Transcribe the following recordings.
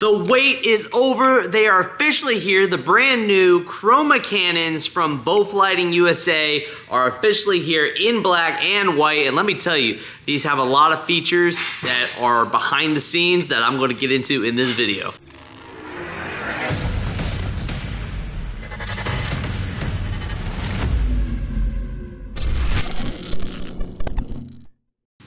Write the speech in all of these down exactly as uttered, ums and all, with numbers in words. The wait is over. They are officially here. The brand new Chroma Cannons from Both Lighting U S A are officially here in black and white. And let me tell you, these have a lot of features that are behind the scenes that I'm going to get into in this video.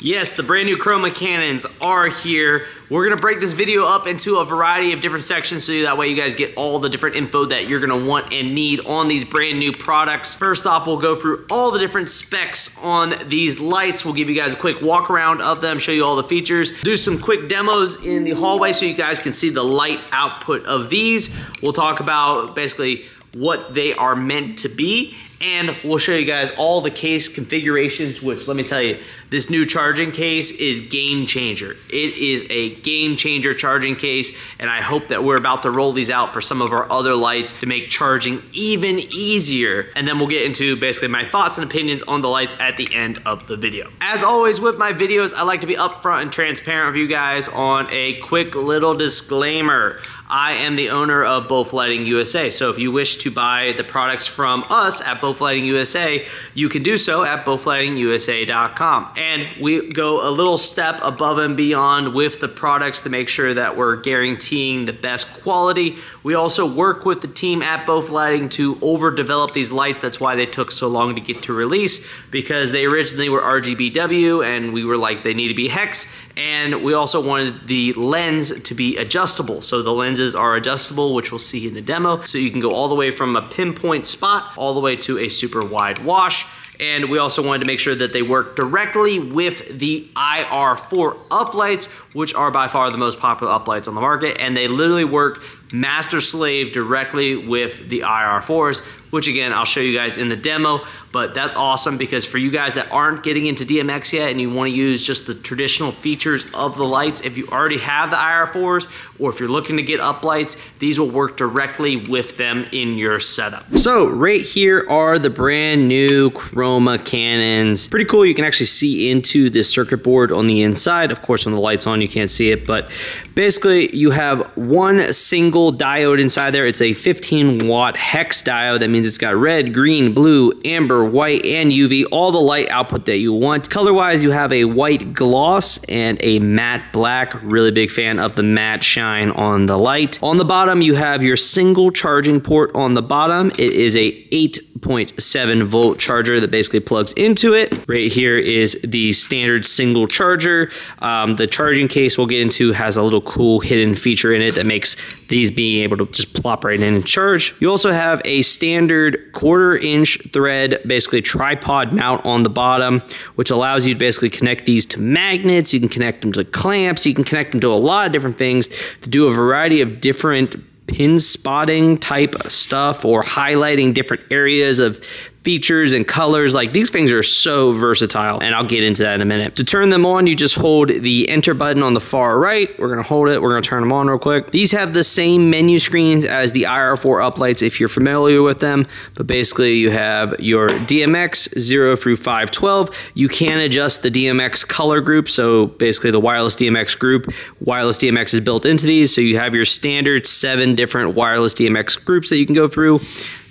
Yes, the brand new Chroma Cannons are here. We're gonna break this video up into a variety of different sections so that way you guys get all the different info that you're gonna want and need on these brand new products. First off, we'll go through all the different specs on these lights. We'll give you guys a quick walk around of them, show you all the features, do some quick demos in the hallway so you guys can see the light output of these. We'll talk about basically what they are meant to be, and we'll show you guys all the case configurations, which let me tell you, this new charging case is game changer. It is a game changer charging case, and I hope that we're about to roll these out for some of our other lights to make charging even easier. And then we'll get into basically my thoughts and opinions on the lights at the end of the video. As always with my videos, I like to be upfront and transparent with you guys on a quick little disclaimer. I am the owner of Both Lighting U S A, so if you wish to buy the products from us at Both Lighting U S A, you can do so at both lighting U S A dot com. And we go a little step above and beyond with the products to make sure that we're guaranteeing the best quality. We also work with the team at Both Lighting to overdevelop these lights. That's why they took so long to get to release, because they originally were R G B W, and we were like, they need to be hex. And we also wanted the lens to be adjustable. So the lenses are adjustable, which we'll see in the demo. So you can go all the way from a pinpoint spot all the way to a super wide wash. And we also wanted to make sure that they work directly with the I R four uplights, which are by far the most popular uplights on the market. And they literally work master slave directly with the I R fours, which again, I'll show you guys in the demo, but that's awesome because for you guys that aren't getting into D M X yet and you wanna use just the traditional features of the lights, if you already have the I R fours or if you're looking to get up lights, these will work directly with them in your setup. So right here are the brand new Chroma Cannons. Pretty cool, you can actually see into this circuit board on the inside. Of course, when the light's on, you can't see it, but basically you have one single diode inside there. It's a fifteen watt hex diode. That means it's got red, green, blue, amber, white, and U V, all the light output that you want. Color wise, you have a white gloss and a matte black. Really big fan of the matte shine on the light. On the bottom, you have your single charging port on the bottom. It is a eight point seven volt charger that basically plugs into it. Right here is the standard single charger. Um, the charging case we'll get into has a little cool hidden feature in it that makes these being able to just plop right in and charge. You also have a standard quarter inch thread, basically tripod mount on the bottom, which allows you to basically connect these to magnets. You can connect them to clamps. You can connect them to a lot of different things to do a variety of different pin spotting type stuff or highlighting different areas of features and colors. Like, these things are so versatile, and I'll get into that in a minute. To turn them on, you just hold the enter button on the far right. We're gonna hold it, we're gonna turn them on real quick. These have the same menu screens as the I R four uplights if you're familiar with them, but basically you have your D M X zero through five twelve. You can adjust the D M X color group, so basically the wireless D M X group. Wireless D M X is built into these, so you have your standard seven different wireless D M X groups that you can go through.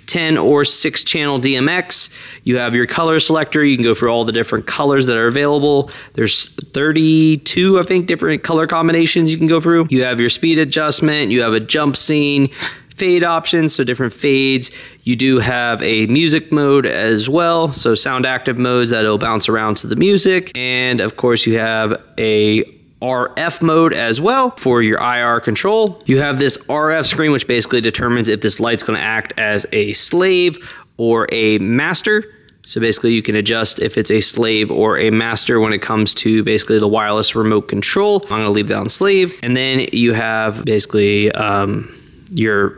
ten or six channel D M X. You have your color selector. You can go for all the different colors that are available. There's thirty-two, I think, different color combinations you can go through. You have your speed adjustment. You have a jump scene, fade options, so different fades. You do have a music mode as well, so sound active modes that'll bounce around to the music. And of course, you have a R F mode as well for your I R control. You have this R F screen, which basically determines if this light's gonna act as a slave or a master. So basically you can adjust if it's a slave or a master when it comes to basically the wireless remote control. I'm gonna leave that on slave. And then you have basically um, your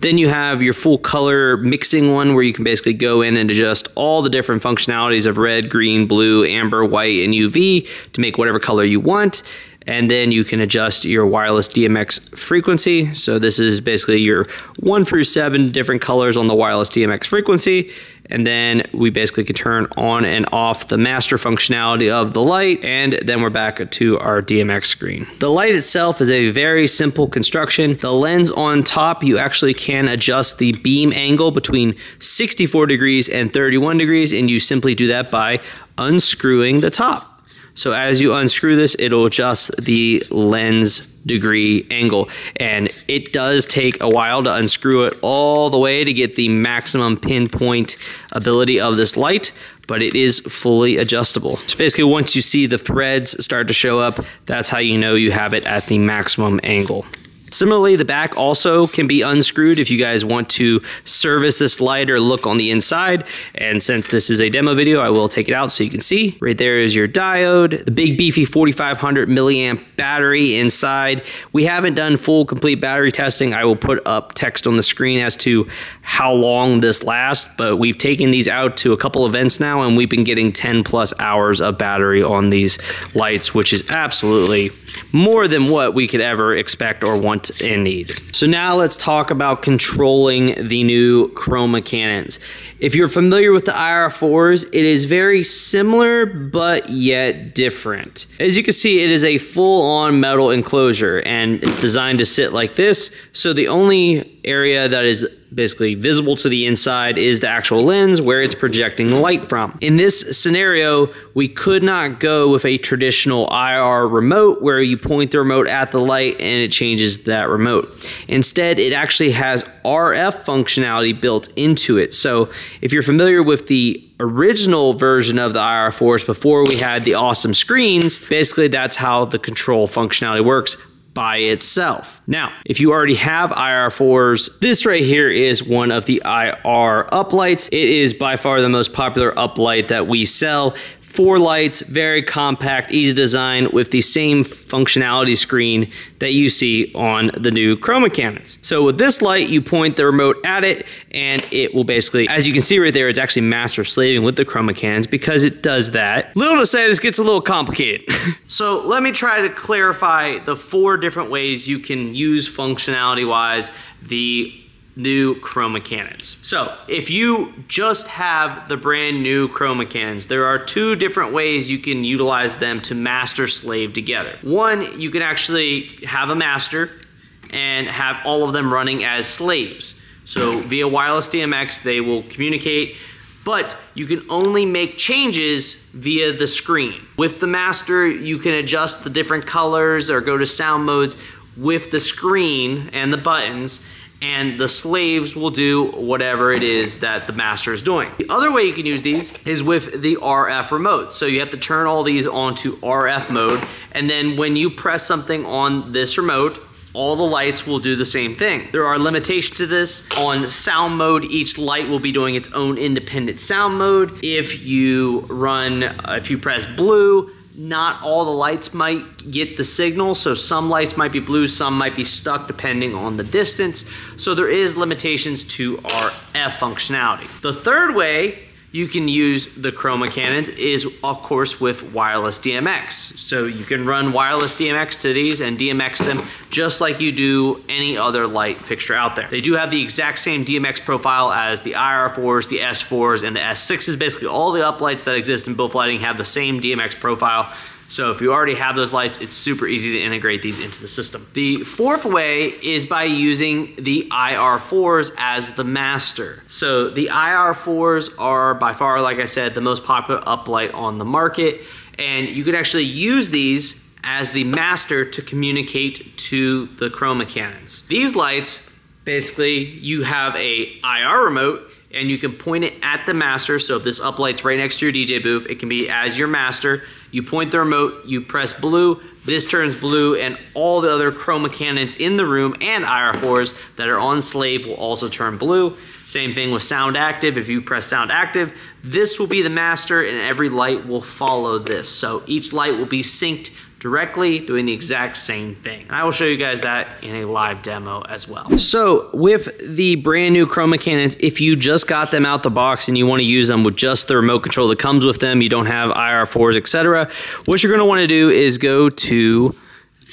Then you have your full color mixing one where you can basically go in and adjust all the different functionalities of red, green, blue, amber, white, and U V to make whatever color you want. And then you can adjust your wireless D M X frequency. So this is basically your one through seven different colors on the wireless D M X frequency. and then we basically could turn on and off the master functionality of the light, and then we're back to our D M X screen. The light itself is a very simple construction. The lens on top, you actually can adjust the beam angle between sixty-four degrees and thirty-one degrees, and you simply do that by unscrewing the top. So as you unscrew this, it'll adjust the lens degree angle, and it does take a while to unscrew it all the way to get the maximum pinpoint ability of this light, but it is fully adjustable. So basically, once you see the threads start to show up, that's how you know you have it at the maximum angle. Similarly, the back also can be unscrewed if you guys want to service this light or look on the inside. And since this is a demo video, I will take it out so you can see. Right there is your diode, the big beefy forty-five hundred milliamp battery inside. We haven't done full complete battery testing. I will put up text on the screen as to how long this lasts, but we've taken these out to a couple events now, and we've been getting ten plus hours of battery on these lights, which is absolutely more than what we could ever expect or want in need. So now let's talk about controlling the new Chroma Cannons. If you're familiar with the I R fours, it is very similar but yet different. As you can see, it is a full-on metal enclosure, and it's designed to sit like this, so the only area that is basically visible to the inside is the actual lens where it's projecting light from. In this scenario, we could not go with a traditional I R remote where you point the remote at the light and it changes that remote. Instead, it actually has R F functionality built into it. So if you're familiar with the original version of the I R fours before we had the awesome screens, basically that's how the control functionality works by itself. Now, if you already have I R fours, this right here is one of the I R uplights. It is by far the most popular uplight that we sell. Four lights, very compact, easy design with the same functionality screen that you see on the new Chroma Cannons. So with this light, you point the remote at it and it will basically, as you can see right there, it's actually master slaving with the Chroma Cannons because it does that. Little to say, this gets a little complicated. So let me try to clarify the four different ways you can use functionality-wise the new Chroma Cannons. So if you just have the brand new Chroma Cannons, there are two different ways you can utilize them to master slave together. One, you can actually have a master and have all of them running as slaves. So via wireless D M X, they will communicate, but you can only make changes via the screen. With the master, you can adjust the different colors or go to sound modes with the screen and the buttons, and the slaves will do whatever it is that the master is doing. The other way you can use these is with the R F remote. So you have to turn all these onto R F mode, and then when you press something on this remote, all the lights will do the same thing. There are limitations to this. On sound mode, each light will be doing its own independent sound mode. If you run, if you press blue, not all the lights might get the signal, so some lights might be blue, some might be stuck depending on the distance. So there is limitations to R F functionality. The third way you can use the Chroma Cannons is, of course, with wireless D M X. So you can run wireless D M X to these and D M X them just like you do any other light fixture out there. They do have the exact same D M X profile as the I R fours, the S fours, and the S sixes. Basically, all the uplights that exist in Both Lighting have the same D M X profile. So if you already have those lights, it's super easy to integrate these into the system. The fourth way is by using the I R fours as the master. So the I R fours are by far, like I said, the most popular uplight on the market, and you can actually use these as the master to communicate to the Chroma Cannons. These lights, basically, you have a I R remote, and you can point it at the master. So if this uplight's right next to your D J booth, it can be as your master. You point the remote, you press blue, this turns blue, and all the other Chroma Cannons in the room and I R fours that are on slave will also turn blue. Same thing with sound active. If you press sound active, this will be the master and every light will follow this. So each light will be synced directly, doing the exact same thing. And I will show you guys that in a live demo as well. So with the brand new Chroma Cannons, if you just got them out the box and you want to use them with just the remote control that comes with them, you don't have I R fours, et cetera, what you're going to want to do is go to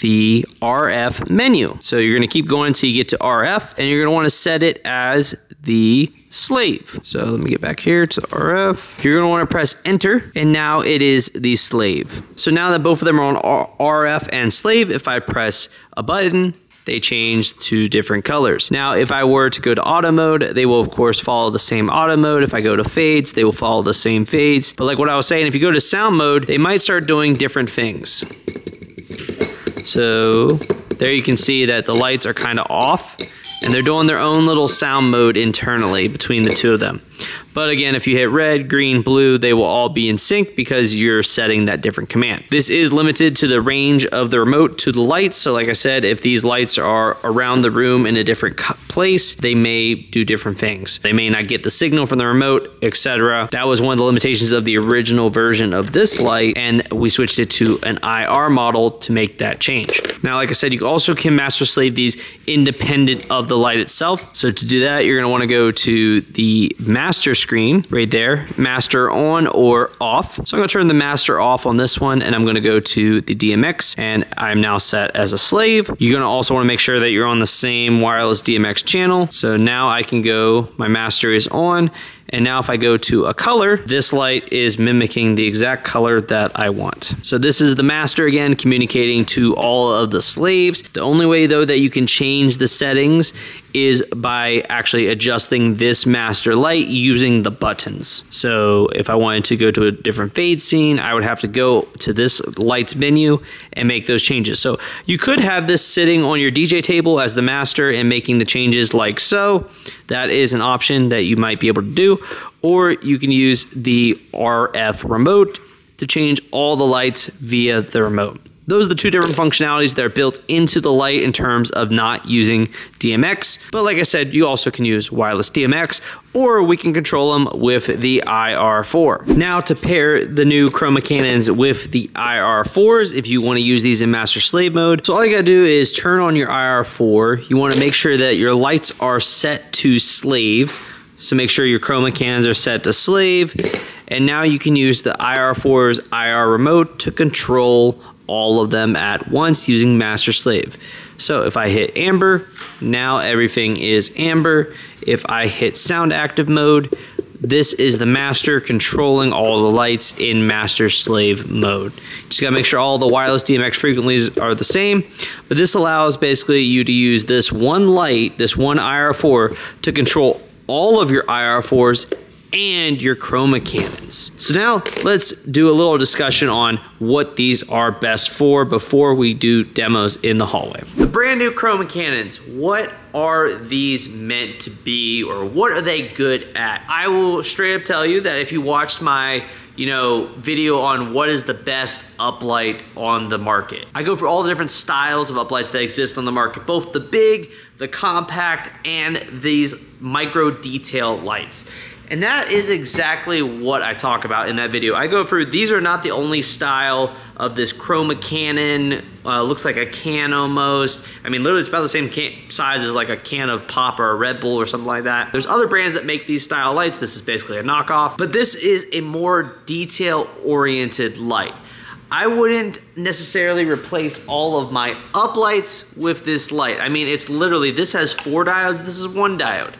the R F menu. So you're going to keep going until you get to R F, and you're going to want to set it as the slave. So let me get back here to R F. You're gonna wanna press enter, and now it is the slave. So now that both of them are on R F and slave, if I press a button, they change to different colors. Now, if I were to go to auto mode, they will of course follow the same auto mode. If I go to fades, they will follow the same fades. But like what I was saying, if you go to sound mode, they might start doing different things. So there you can see that the lights are kind of off, and they're doing their own little sound mode internally between the two of them. But again, if you hit red, green, blue, they will all be in sync because you're setting that different command. This is limited to the range of the remote to the lights. So like I said, if these lights are around the room in a different place, they may do different things. They may not get the signal from the remote, et cetera. That was one of the limitations of the original version of this light, and we switched it to an I R model to make that change. Now, like I said, you also can master slave these independent of the light itself. So to do that, you're gonna wanna go to the master screen right there, master on or off. So I'm gonna turn the master off on this one, and I'm gonna go to the D M X, and I'm now set as a slave. You're gonna also wanna make sure that you're on the same wireless D M X channel. So now I can go, my master is on, and now if I go to a color, this light is mimicking the exact color that I want. So this is the master again, communicating to all of the slaves. The only way though that you can change the settings is by actually adjusting this master light using the buttons. So if I wanted to go to a different fade scene, I would have to go to this lights menu and make those changes. So you could have this sitting on your D J table as the master and making the changes like so. That is an option that you might be able to do, or you can use the R F remote to change all the lights via the remote. Those are the two different functionalities that are built into the light in terms of not using D M X. But like I said, you also can use wireless D M X, or we can control them with the I R four. Now, to pair the new Chroma Cannons with the I R fours, if you wanna use these in master slave mode, so all you gotta do is turn on your I R four. You wanna make sure that your lights are set to slave. So make sure your Chroma Cannons are set to slave. And now you can use the I R four's I R remote to control all of them at once using master slave. So if I hit amber, now everything is amber. If I hit sound active mode, this is the master controlling all the lights in master slave mode. Just gotta make sure all the wireless D M X frequencies are the same, but this allows basically you to use this one light, this one I R four, to control all of your I R fours and your Chroma Cannons. So now let's do a little discussion on what these are best for before we do demos in the hallway. The brand new Chroma Cannons, what are these meant to be, or what are they good at? I will straight up tell you that if you watched my you know, video on what is the best uplight on the market, I go for all the different styles of uplights that exist on the market, both the big, the compact, and these micro detail lights. And that is exactly what I talk about in that video. I go through, these are not the only style of this Chroma Cannon, uh, looks like a can almost. I mean, literally it's about the same can size as like a can of pop or a Red Bull or something like that. There's other brands that make these style lights. This is basically a knockoff, but this is a more detail-oriented light. I wouldn't necessarily replace all of my uplights with this light. I mean, it's literally, this has four diodes, this is one diode.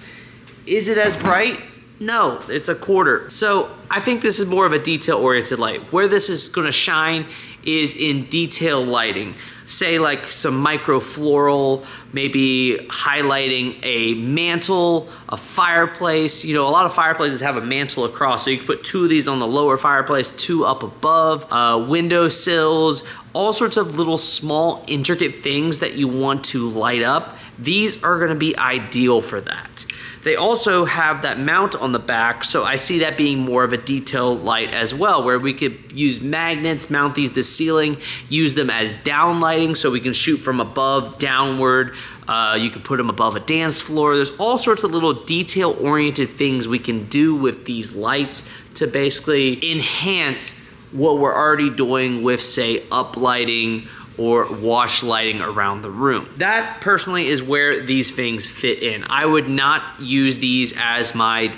Is it as bright? No, it's a quarter. So I think this is more of a detail-oriented light. Where this is gonna shine is in detail lighting. Say like some micro floral, maybe highlighting a mantle, a fireplace. You know, a lot of fireplaces have a mantle across, so you can put two of these on the lower fireplace, two up above, uh, window sills, all sorts of little small intricate things that you want to light up. These are gonna be ideal for that. They also have that mount on the back, so I see that being more of a detail light as well, where we could use magnets, mount these to the ceiling, use them as down lighting, so we can shoot from above, downward. Uh, you can put them above a dance floor. There's all sorts of little detail-oriented things we can do with these lights to basically enhance what we're already doing with, say, uplighting or wash lighting around the room. That personally is where these things fit in. I would not use these as my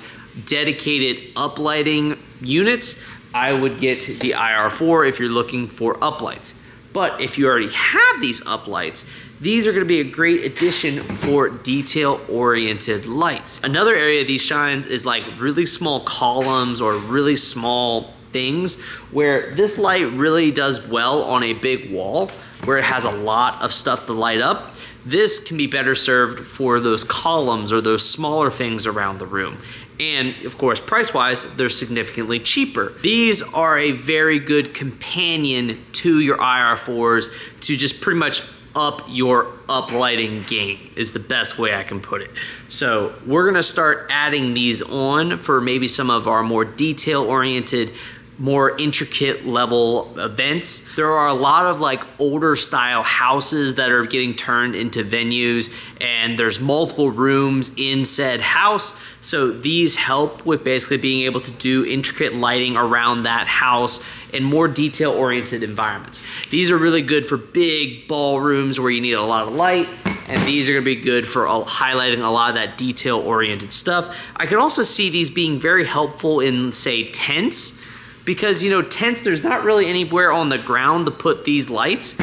dedicated uplighting units. I would get the I R four if you're looking for uplights. But if you already have these uplights, these are going to be a great addition for detail-oriented lights. Another area these shines is like really small columns or really small things where this light really does well on a big wall where it has a lot of stuff to light up. This can be better served for those columns or those smaller things around the room. And of course, price-wise, they're significantly cheaper. These are a very good companion to your I R fours to just pretty much up your uplighting game is the best way I can put it. So we're gonna start adding these on for maybe some of our more detail-oriented, more intricate level events. There are a lot of like older style houses that are getting turned into venues, and there's multiple rooms in said house. So these help with basically being able to do intricate lighting around that house in more detail-oriented environments. These are really good for big ballrooms where you need a lot of light, and these are gonna be good for highlighting a lot of that detail-oriented stuff. I can also see these being very helpful in, say, tents, because, you know, tents, there's not really anywhere on the ground to put these lights,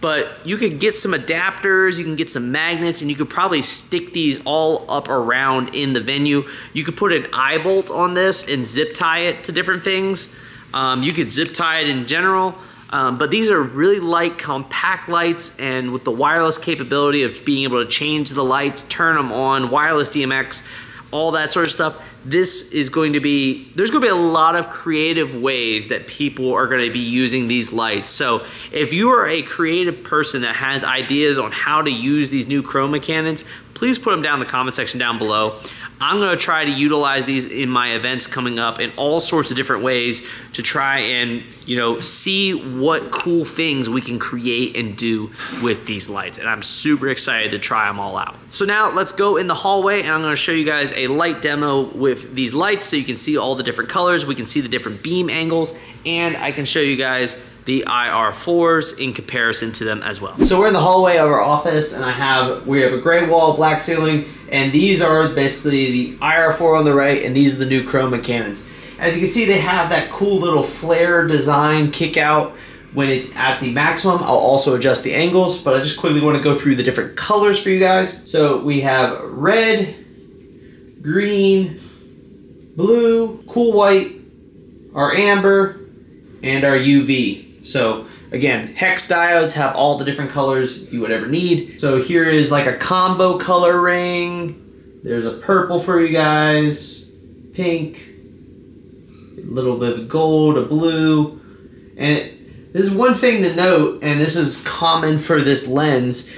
but you could get some adapters, you can get some magnets, and you could probably stick these all up around in the venue. You could put an eye bolt on this and zip tie it to different things. Um, you could zip tie it in general, um, but these are really light, compact lights, and with the wireless capability of being able to change the lights, turn them on, wireless D M X, all that sort of stuff. This is going to be, there's going to be a lot of creative ways that people are going to be using these lights. So if you are a creative person that has ideas on how to use these new Chroma Cannons, please put them down in the comment section down below. I'm going to try to utilize these in my events coming up in all sorts of different ways to try and, you know, see what cool things we can create and do with these lights. And I'm super excited to try them all out. So now let's go in the hallway, and I'm going to show you guys a light demo with these lights so you can see all the different colors, we can see the different beam angles, and I can show you guys the I R fours in comparison to them as well. So we're in the hallway of our office, and I have, we have a gray wall, black ceiling, and these are basically the I R four on the right, and these are the new Chroma Cannons. As you can see, they have that cool little flare design kick out when it's at the maximum. I'll also adjust the angles, but I just quickly wanna go through the different colors for you guys. So we have red, green, blue, cool white, our amber, and our U V. So again, hex diodes have all the different colors you would ever need. So here is like a combo color ring. There's a purple for you guys, pink, a little bit of gold, a blue. And it, this is one thing to note, and this is common for this lens,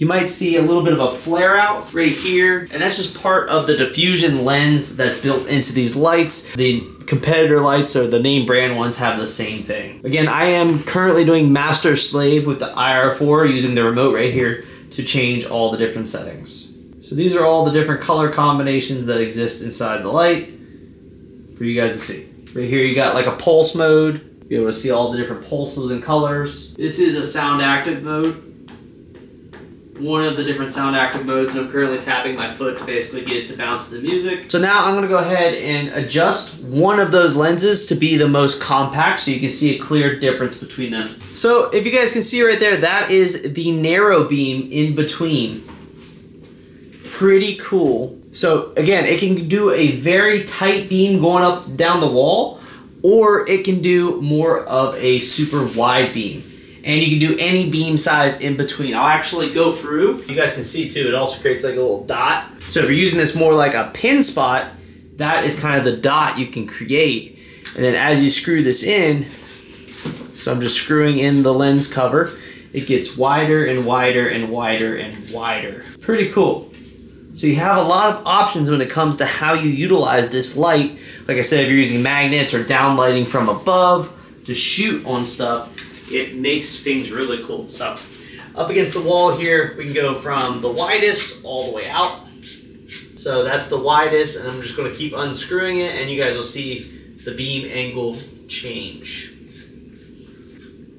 you might see a little bit of a flare out right here, and that's just part of the diffusion lens that's built into these lights. The competitor lights or the name brand ones have the same thing. Again, I am currently doing master slave with the I R four using the remote right here to change all the different settings. So these are all the different color combinations that exist inside the light for you guys to see. Right here you got like a pulse mode, be able to see all the different pulses and colors. This is a sound active mode. One of the different sound active modes, and I'm currently tapping my foot to basically get it to bounce to the music. So now I'm gonna go ahead and adjust one of those lenses to be the most compact so you can see a clear difference between them. So if you guys can see right there, that is the narrow beam in between. Pretty cool. So again, it can do a very tight beam going up down the wall, or it can do more of a super wide beam. And you can do any beam size in between. I'll actually go through. You guys can see too, it also creates like a little dot. So if you're using this more like a pin spot, that is kind of the dot you can create. And then as you screw this in, so I'm just screwing in the lens cover, it gets wider and wider and wider and wider. Pretty cool. So you have a lot of options when it comes to how you utilize this light. Like I said, if you're using magnets or downlighting from above to shoot on stuff, it makes things really cool. So up against the wall here, we can go from the widest all the way out. So that's the widest, and I'm just gonna keep unscrewing it, and you guys will see the beam angle change.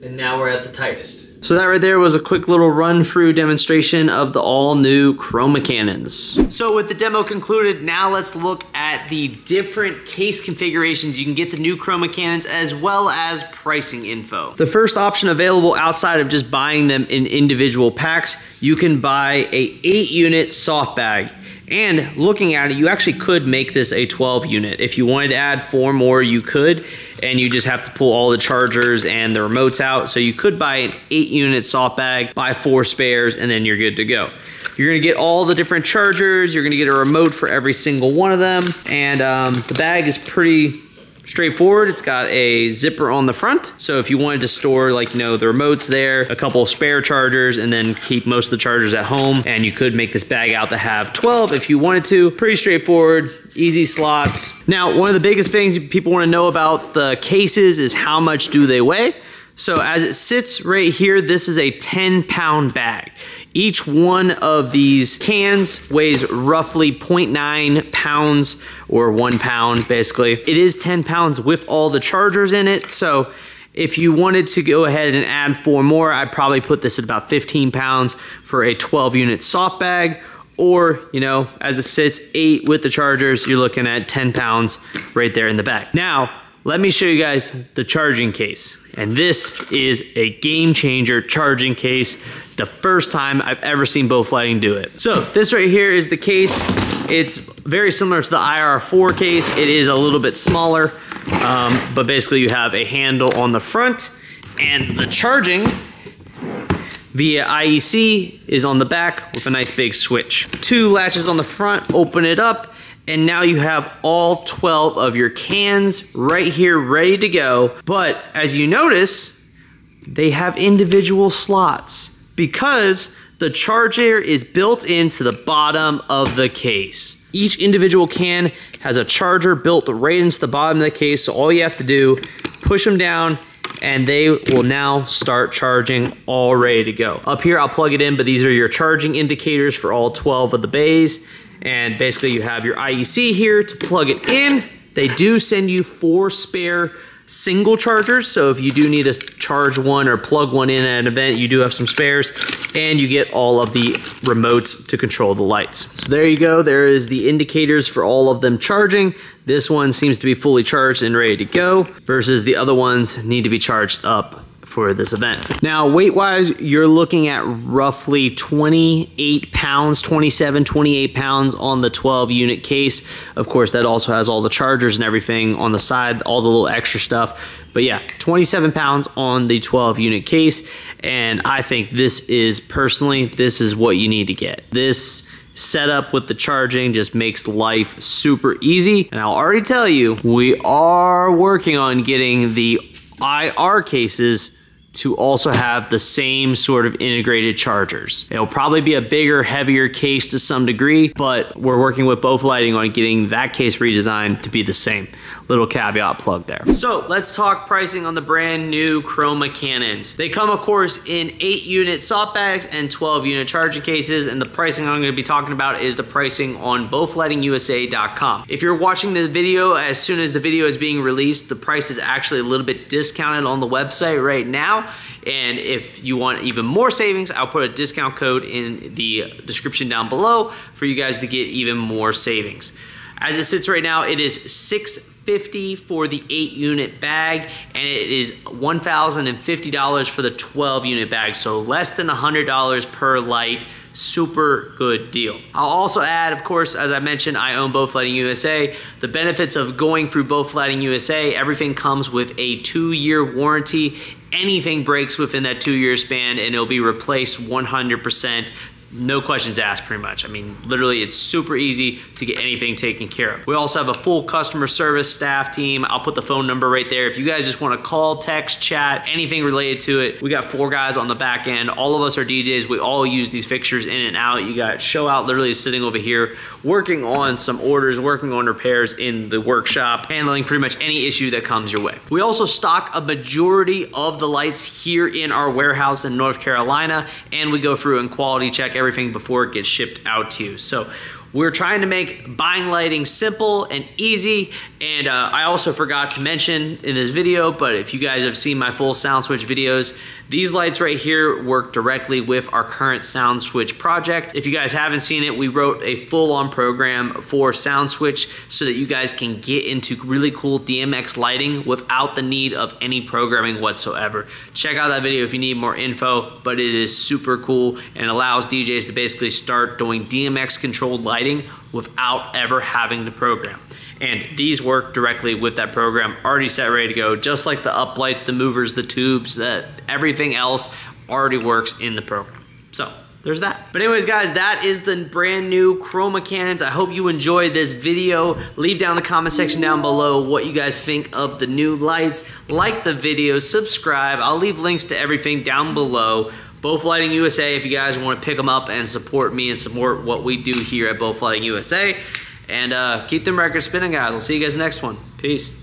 And now we're at the tightest. So that right there was a quick little run-through demonstration of the all-new Chroma Cannons. So with the demo concluded, now let's look at the different case configurations you can get the new Chroma Cannons, as well as pricing info. The first option available outside of just buying them in individual packs, you can buy a eight unit soft bag. And looking at it, you actually could make this a twelve unit. If you wanted to add four more, you could, and you just have to pull all the chargers and the remotes out. So you could buy an eight unit soft bag, buy four spares, and then you're good to go. You're gonna get all the different chargers, you're gonna get a remote for every single one of them, and um, the bag is pretty straightforward. It's got a zipper on the front, so if you wanted to store, like, you know, the remotes there, a couple of spare chargers, and then keep most of the chargers at home, and you could make this bag out to have twelve if you wanted to. Pretty straightforward, easy slots. Now, one of the biggest things people want to know about the cases is how much do they weigh. So as it sits right here, this is a ten pound bag. Each one of these cans weighs roughly zero point nine pounds or one pound, basically. It is ten pounds with all the chargers in it. So if you wanted to go ahead and add four more, I'd probably put this at about fifteen pounds for a twelve unit soft bag. Or, you know, as it sits, eight with the chargers, you're looking at ten pounds right there in the bag. Now, let me show you guys the charging case. And this is a game changer charging case. The first time I've ever seen Both Lighting do it. So this right here is the case. It's very similar to the I R four case. It is a little bit smaller, um, but basically you have a handle on the front, and the charging via I E C is on the back with a nice big switch. Two latches on the front, open it up, and now you have all twelve of your cans right here ready to go. But as you notice, they have individual slots because the charger is built into the bottom of the case. Each individual can has a charger built right into the bottom of the case, so all you have to do, push them down, and they will now start charging, all ready to go. Up here, I'll plug it in, but these are your charging indicators for all twelve of the bays. And basically you have your I E C here to plug it in. They do send you four spare single chargers, so if you do need to charge one or plug one in at an event, you do have some spares, and you get all of the remotes to control the lights. So there you go, there is the indicators for all of them charging. This one seems to be fully charged and ready to go, versus the other ones need to be charged up for this event. Now, weight-wise, you're looking at roughly twenty-eight pounds, twenty-seven, twenty-eight pounds on the twelve unit case. Of course, that also has all the chargers and everything on the side, all the little extra stuff. But yeah, twenty-seven pounds on the twelve unit case. And I think this is, personally, this is what you need to get. This setup with the charging just makes life super easy. And I'll already tell you, we are working on getting the I R cases to also have the same sort of integrated chargers. It'll probably be a bigger, heavier case to some degree, but we're working with Both Lighting on getting that case redesigned to be the same. Little caveat plug there. So let's talk pricing on the brand new Chroma Cannons. They come, of course, in eight unit soft bags and twelve unit charging cases, and the pricing I'm gonna be talking about is the pricing on both lighting U S A dot com. If you're watching the video, as soon as the video is being released, the price is actually a little bit discounted on the website right now. And if you want even more savings, I'll put a discount code in the description down below for you guys to get even more savings. As it sits right now, it is six fifty for the eight unit bag, and it is one thousand fifty dollars for the twelve unit bag, so less than one hundred dollars per light. Super good deal. I'll also add, of course, as I mentioned, I own Both Lighting U S A. The benefits of going through Both Lighting U S A, everything comes with a two year warranty. Anything breaks within that two year span and it'll be replaced one hundred percent. No questions asked, pretty much. I mean, literally, it's super easy to get anything taken care of. We also have a full customer service staff team. I'll put the phone number right there. If you guys just want to call, text, chat, anything related to it, we got four guys on the back end. All of us are D Js. We all use these fixtures in and out. You got Show Out literally sitting over here, working on some orders, working on repairs in the workshop, handling pretty much any issue that comes your way. We also stock a majority of the lights here in our warehouse in North Carolina, and we go through and quality check everything before it gets shipped out to you. So we're trying to make buying lighting simple and easy. And uh, I also forgot to mention in this video, but if you guys have seen my full SoundSwitch videos, These lights right here work directly with our current SoundSwitch project. If you guys haven't seen it, we wrote a full-on program for SoundSwitch so that you guys can get into really cool D M X lighting without the need of any programming whatsoever. Check out that video if you need more info, but it is super cool and allows D Js to basically start doing D M X controlled lighting without ever having to program. And these work directly with that program, already set, ready to go, just like the uplights, the movers, the tubes, the, everything else already works in the program. So there's that. But anyways, guys, that is the brand new Chroma Cannons. I hope you enjoyed this video. Leave down in the comment section down below what you guys think of the new lights. Like the video, subscribe. I'll leave links to everything down below. Both Lighting U S A, if you guys want to pick them up and support me and support what we do here at Both Lighting U S A. And uh, keep them records spinning, guys. We'll see you guys next one. Peace.